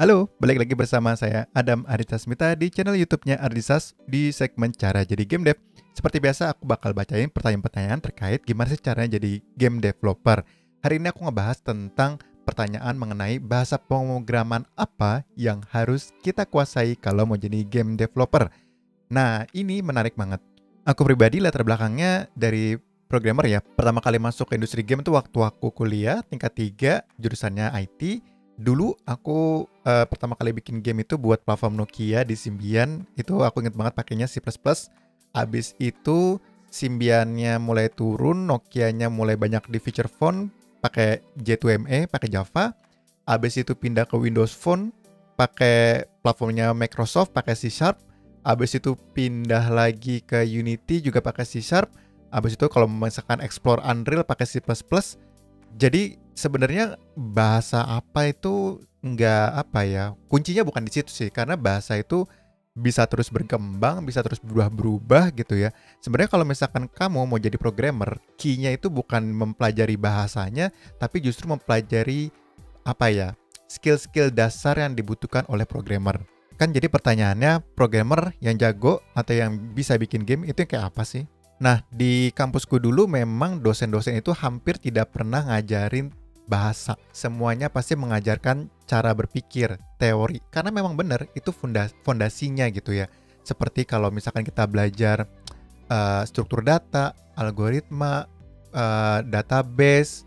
Halo, balik lagi bersama saya Adam Ardisasmita di channel YouTube-nya Ardisas di segmen Cara Jadi Game Dev. Seperti biasa aku bakal bacain pertanyaan-pertanyaan terkait gimana sih caranya jadi game developer. Hari ini aku ngebahas tentang pertanyaan mengenai bahasa pemrograman apa yang harus kita kuasai kalau mau jadi game developer. Nah, ini menarik banget. Aku pribadi latar belakangnya dari programmer ya. Pertama kali masuk ke industri game itu waktu aku kuliah tingkat 3 jurusannya IT. Dulu aku pertama kali bikin game itu buat platform Nokia di Symbian. Itu aku inget banget pakainya C++. Abis itu Symbiannya mulai turun, Nokianya mulai banyak di feature phone, pakai J2ME, pakai Java. Abis itu pindah ke Windows Phone, pakai platformnya Microsoft, pakai C#. Abis itu pindah lagi ke Unity juga pakai C#. Abis itu kalau misalkan explore Unreal pakai C++. Jadi sebenarnya bahasa apa itu nggak apa ya, kuncinya bukan di situ sih, karena bahasa itu bisa terus berkembang, bisa terus berubah gitu ya. Sebenarnya kalau misalkan kamu mau jadi programmer, key-nya itu bukan mempelajari bahasanya, tapi justru mempelajari apa ya, skill-skill dasar yang dibutuhkan oleh programmer. Kan jadi pertanyaannya, programmer yang jago atau yang bisa bikin game itu kayak apa sih? Nah, di kampusku dulu memang dosen-dosen itu hampir tidak pernah ngajarin bahasa. Semuanya pasti mengajarkan cara berpikir, teori. Karena memang benar, itu fondasinya gitu ya. Seperti kalau misalkan kita belajar struktur data, algoritma, database,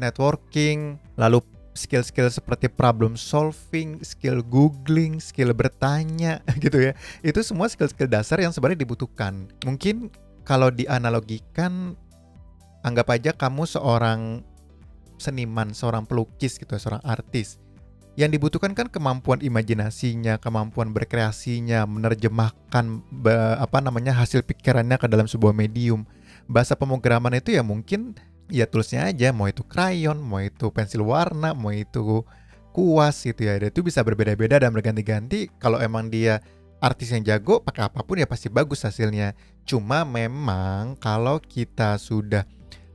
networking, lalu skill-skill seperti problem solving, skill googling, skill bertanya gitu ya. Itu semua skill-skill dasar yang sebenarnya dibutuhkan. Mungkin kalau dianalogikan, anggap aja kamu seorang seniman, seorang pelukis gitu, seorang artis. Yang dibutuhkan kan kemampuan imajinasinya, kemampuan berkreasinya, menerjemahkan hasil pikirannya ke dalam sebuah medium. Bahasa pemrograman itu ya mungkin ya tulisnya aja, mau itu krayon, mau itu pensil warna, mau itu kuas gitu ya. Itu bisa berbeda-beda dan berganti-ganti. Kalau emang dia artis yang jago, pakai apapun ya pasti bagus hasilnya. Cuma memang kalau kita sudah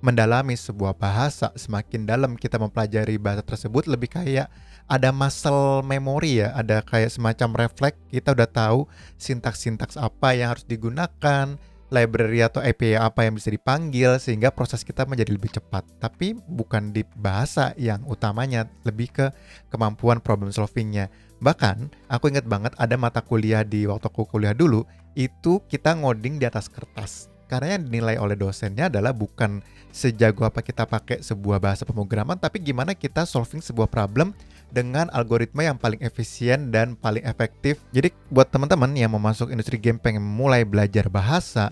mendalami sebuah bahasa, semakin dalam kita mempelajari bahasa tersebut, lebih kayak ada muscle memory ya, ada kayak semacam refleks. Kita udah tahu sintaks-sintaks apa yang harus digunakan, library atau API apa yang bisa dipanggil, sehingga proses kita menjadi lebih cepat. Tapi bukan di bahasa yang utamanya, lebih ke kemampuan problem solvingnya. Bahkan aku ingat banget ada mata kuliah di waktu aku kuliah dulu, itu kita ngoding di atas kertas. Karena yang dinilai oleh dosennya adalah bukan sejago apa kita pakai sebuah bahasa pemrograman, tapi gimana kita solving sebuah problem dengan algoritma yang paling efisien dan paling efektif. Jadi buat teman-teman yang mau masuk industri game pengen mulai belajar bahasa,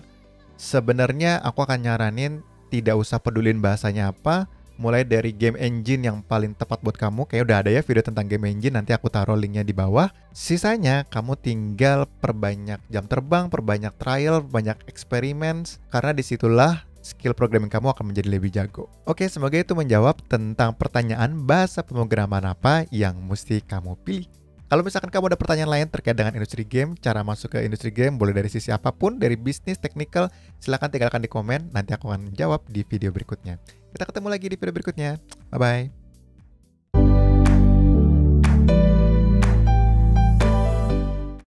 sebenarnya aku akan nyaranin tidak usah pedulin bahasanya apa, mulai dari game engine yang paling tepat buat kamu. Kayak udah ada ya video tentang game engine, nanti aku taruh linknya di bawah. Sisanya kamu tinggal perbanyak jam terbang, perbanyak trial, perbanyak eksperimen, karena disitulah skill programming kamu akan menjadi lebih jago. Oke, semoga itu menjawab tentang pertanyaan bahasa pemrograman apa yang mesti kamu pilih. Kalau misalkan kamu ada pertanyaan lain terkait dengan industri game, cara masuk ke industri game, boleh dari sisi apapun, dari bisnis, teknikal, silahkan tinggalkan di komen, nanti aku akan jawab di video berikutnya. Kita ketemu lagi di video berikutnya. Bye-bye.